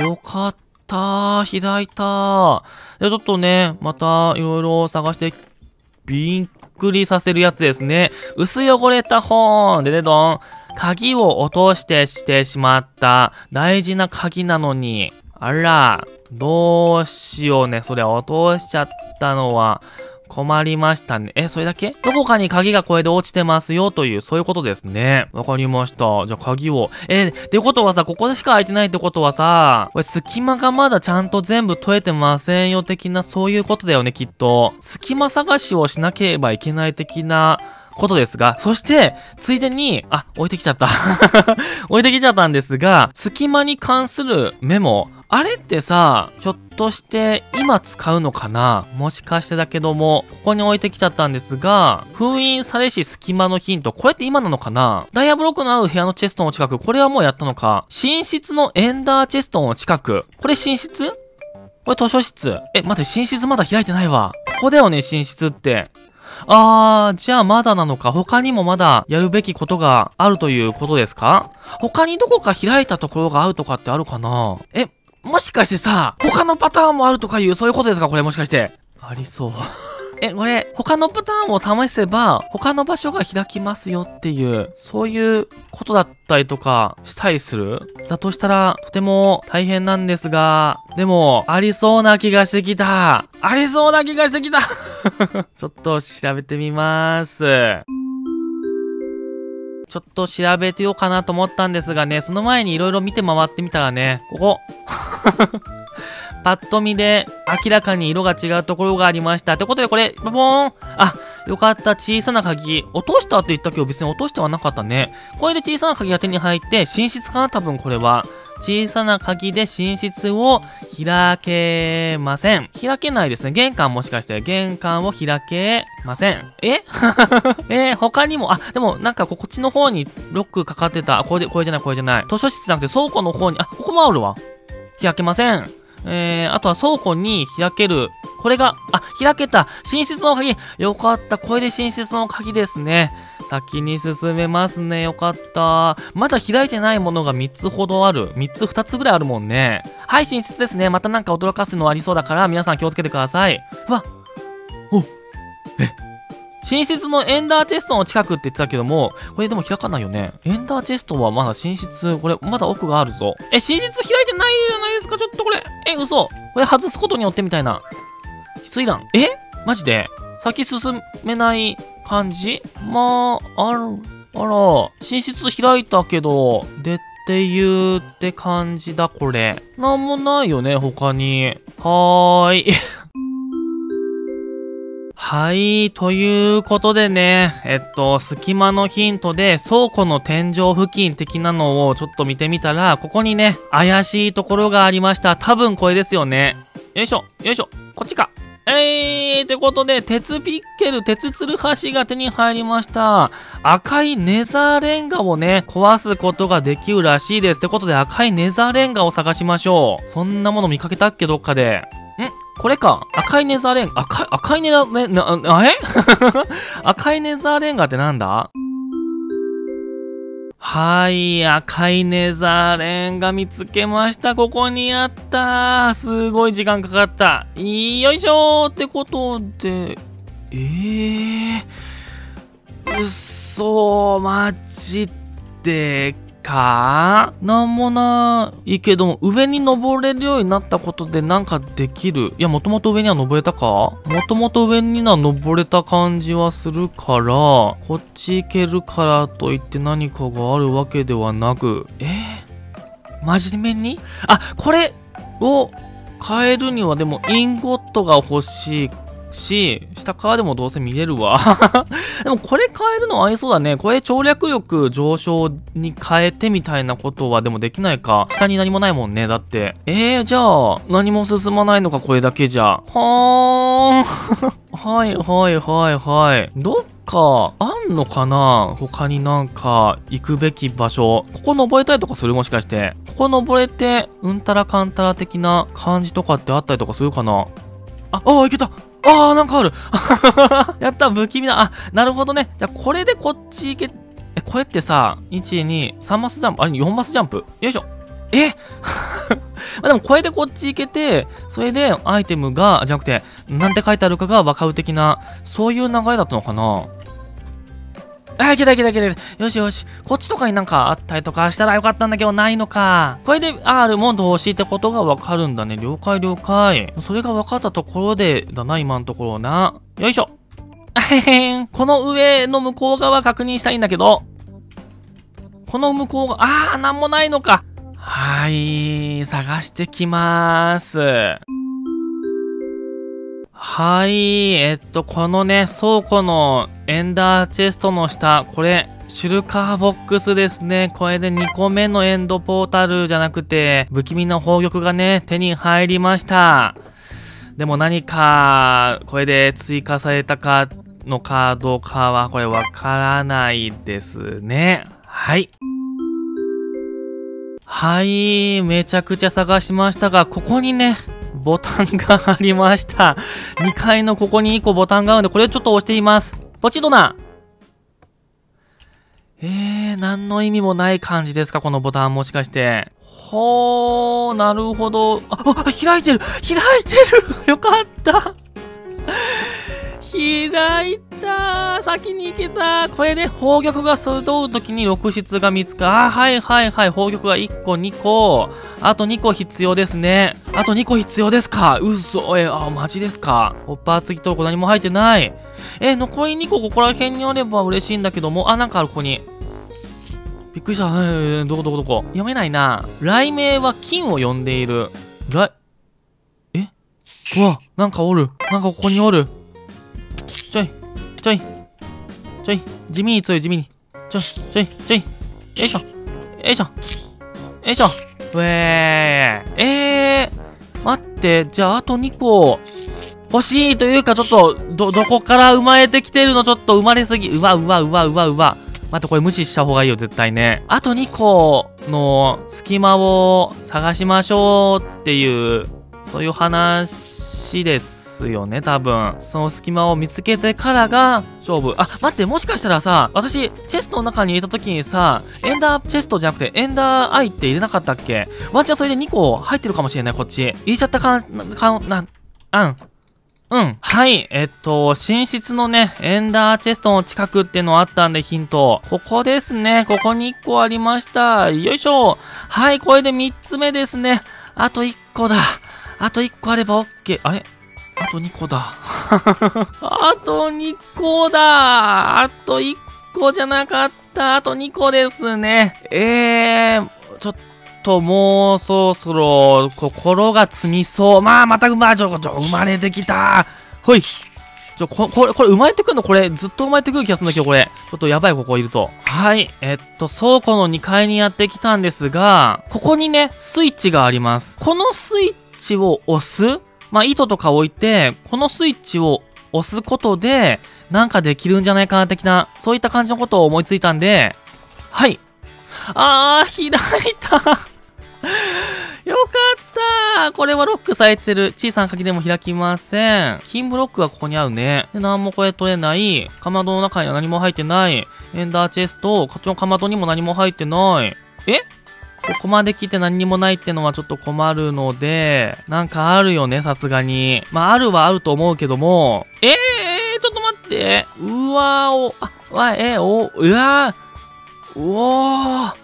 よかった。開いた。で、ちょっとね、またいろいろ探して、びっくりさせるやつですね。薄汚れた本でね、どん。鍵を落としてしまった。大事な鍵なのに。あら、どうしようね。それ落としちゃったのは困りましたね。え、それだけ？どこかに鍵がこれで落ちてますよという、そういうことですね。わかりました。じゃあ鍵を。ってことはさ、ここでしか開いてないってことはさ、これ隙間がまだちゃんと全部取れてませんよ的な、そういうことだよね、きっと。隙間探しをしなければいけない的な、ことですが、そして、ついでに、あ、置いてきちゃった。置いてきちゃったんですが、隙間に関するメモ、あれってさ、ひょっとして今使うのかな？もしかしてだけども、ここに置いてきちゃったんですが、封印されし隙間のヒント、これって今なのかな？ダイヤブロックのある部屋のチェストの近く、これはもうやったのか。寝室のエンダーチェストの近く、これ寝室？これ図書室。え、待って、寝室まだ開いてないわ。ここだよね、寝室って。あー、じゃあまだなのか。他にもまだやるべきことがあるということですか？他にどこか開いたところがあるとかってあるかな？え、もしかしてさ、他のパターンもあるとかいう、そういうことですか？これもしかして。ありそう。え、これ、他のパターンを試せば、他の場所が開きますよっていう、そういうことだったりとか、したりする？だとしたら、とても大変なんですが、でも、ありそうな気がしてきた。ありそうな気がしてきた。ちょっと調べてみます。ちょっと調べてようかなと思ったんですがね、その前に色々見て回ってみたらね、ここ。パッと見で明らかに色が違うところがありました。ということでこれ、バボーン！あ、よかった。小さな鍵。落としたって言ったけど別に落としてはなかったね。これで小さな鍵が手に入って、寝室かな？多分これは。小さな鍵で寝室を開けません。開けないですね。玄関もしかして。玄関を開けません。え他にも、あ、でもなんかこっちの方にロックかかってた。これじゃない。図書室じゃなくて倉庫の方に、あ、ここもあるわ。開けません。あとは倉庫に開ける。これが、あ、開けた。寝室の鍵。よかった。これで寝室の鍵ですね。先に進めますね。よかった。まだ開いてないものが3つほどある。2つぐらいあるもんね。はい、寝室ですね。またなんか驚かすのありそうだから、皆さん気をつけてください。うわ。お。え。寝室のエンダーチェストの近くって言ってたけども、これでも開かないよね。エンダーチェストはまだ寝室、これまだ奥があるぞ。え、寝室開いてないじゃないですか。ちょっとこれ。え、嘘。これ外すことによってみたいな。失礼だ。え？マジで？先進めない感じ？まあ、あら、寝室開いたけど、でって言うって感じだ、これ。なんもないよね、他に。はーい。はい、ということでね、隙間のヒントで倉庫の天井付近的なのをちょっと見てみたら、ここにね、怪しいところがありました。多分これですよね。よいしょ、よいしょ、こっちか。ってことで、鉄ピッケル、鉄つるはしが手に入りました。赤いネザーレンガをね、壊すことができるらしいです。ってことで、赤いネザーレンガを探しましょう。そんなもの見かけたっけ、どっかで。これか。赤いネザーレンガ。赤いネザーレンガってなんだ？はい。赤いネザーレンガ見つけました。ここにあった。すごい時間かかった。よいしょーってことで。うっそー。マジで。なんもないけども、上に登れるようになったことでなんかできる。いや、もともと上には登れたか？もともと上には登れた感じはするから、こっち行けるからといって何かがあるわけではなく、真面目に？あ、これを変えるにはでもインゴットが欲しい。下からでもどうせ見れるわ。でもこれ変えるの合いそうだね。これ調略力上昇に変えてみたいなことはでもできないか。下に何もないもんね。だって。じゃあ、何も進まないのか、これだけじゃ。はーん。はい。どっか、あんのかな？他になんか、行くべき場所。ここ登れたりとかする？もしかして。ここ登れて、うんたらかんたら的な感じとかってあったりとかするかな？あ、いけた！ああ、なんかある。やった、不気味な。あ、なるほどね。じゃあ、これでこっち行け、これってさ、1、2、3マスジャンプ、あれ、4マスジャンプ。よいしょ。まあ、でもこれでこっち行けて、それでアイテムが、じゃなくて、なんて書いてあるかが分かる的な、そういう流れだったのかな。あ、いけたいけたいけた。よしよし。こっちとかになんかあったりとかしたらよかったんだけど、ないのか。これで R も同士ってことがわかるんだね。了解了解。それが分かったところで、だな、今のところな。よいしょ。この上の向こう側確認したいんだけど。この向こう側、あー、なんもないのか。はい、探してきまーす。はい、このね、倉庫のエンダーチェストの下、これ、シュルカーボックスですね。これで2個目のエンドポータルじゃなくて、不気味な宝玉がね、手に入りました。でも何か、これで追加されたかのカードかは、これわからないですね。はい。はい、めちゃくちゃ探しましたが、ここにね、ボタンがありました。2階のここに1個ボタンがあるので、これをちょっと押しています。ポチドナ。何の意味もない感じですか、このボタンもしかして。ほー、なるほど。あ、開いてる開いてるよかった開いた先に行けた。これで、ね、宝玉が揃うときに6室が見つか。あ、はいはいはい。宝玉が1個、2個。あと2個必要ですね。あと2個必要ですか。うそ。あ、マジですか。ホッパー付きトーク何も入ってない。残り2個ここら辺にあれば嬉しいんだけども。あ、なんかある、ここに。びっくりした。どこどこどこ。読めないな。雷鳴は金を呼んでいる。うわ、なんかおる。なんかここにおる。ちょい、地味に強い、地味に。ちょい、よいしょ、う待って、じゃああと2個、欲しいというか、ちょっと、どこから生まれてきてるのちょっと生まれすぎ。うわ。待って、これ無視した方がいいよ、絶対ね。あと2個の隙間を探しましょうっていう、そういう話です。ですよね、多分。その隙間を見つけてからが勝負。あ、待って、もしかしたらさ、私、チェストの中に入れた時にさ、エンダーチェストじゃなくて、エンダーアイって入れなかったっけ？ワンチャンそれで2個入ってるかもしれない、こっち。入れちゃったうん。はい。寝室のね、エンダーチェストの近くってのあったんで、ヒント。ここですね。ここに1個ありました。よいしょ。はい、これで3つ目ですね。あと1個だ。あと1個あれば OK。あれ？あと2個だ。あと2個だ。あと1個じゃなかった。あと2個ですね。ちょっともうそろそろ心が積みそう。まあ、また生まれてきた。ほい。これ生まれてくるの？これずっと生まれてくる気がするんだけど、これ。ちょっとやばい、ここいると。はい。倉庫の2階にやってきたんですが、ここにね、スイッチがあります。このスイッチを押す？まあ、糸とか置いて、このスイッチを押すことで、なんかできるんじゃないかな、的な、そういった感じのことを思いついたんで、はい。あー、開いた。よかった。これはロックされてる。小さな鍵でも開きません。金ブロックがここにあるね。で、なんもこれ取れない。かまどの中には何も入ってない。エンダーチェスト、こっちのかまどにも何も入ってない。ここまで来て何にもないってのはちょっと困るので、なんかあるよね、さすがに。まあ、あるはあると思うけども。ちょっと待って。うわお、あ、わ、お、うわーおー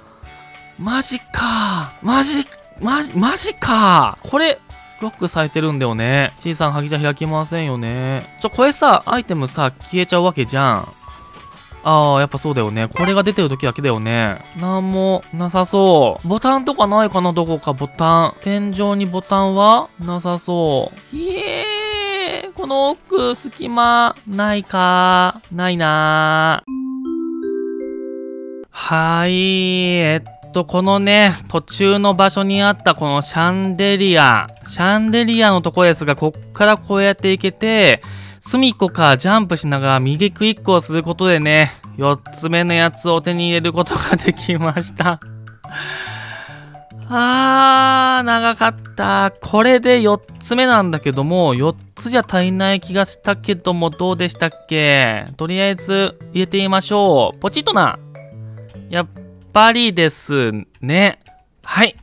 マジかマジかこれ、ロックされてるんだよね。小さな鍵じゃ開きませんよね。これさ、アイテムさ、消えちゃうわけじゃん。ああ、やっぱそうだよね。これが出てる時だけだよね。なんもなさそう。ボタンとかないかな？どこかボタン。天井にボタンはなさそう。ひえー、この奥、隙間、ないか。ないなー。はい。このね、途中の場所にあったこのシャンデリア。シャンデリアのとこですが、こっからこうやっていけて、隅っこからジャンプしながら右クイックをすることでね、4つ目のやつを手に入れることができました。あー、長かった。これで4つ目なんだけども、4つじゃ足りない気がしたけども、どうでしたっけ？とりあえず入れてみましょう。ポチッとな。やっぱりですね。はい。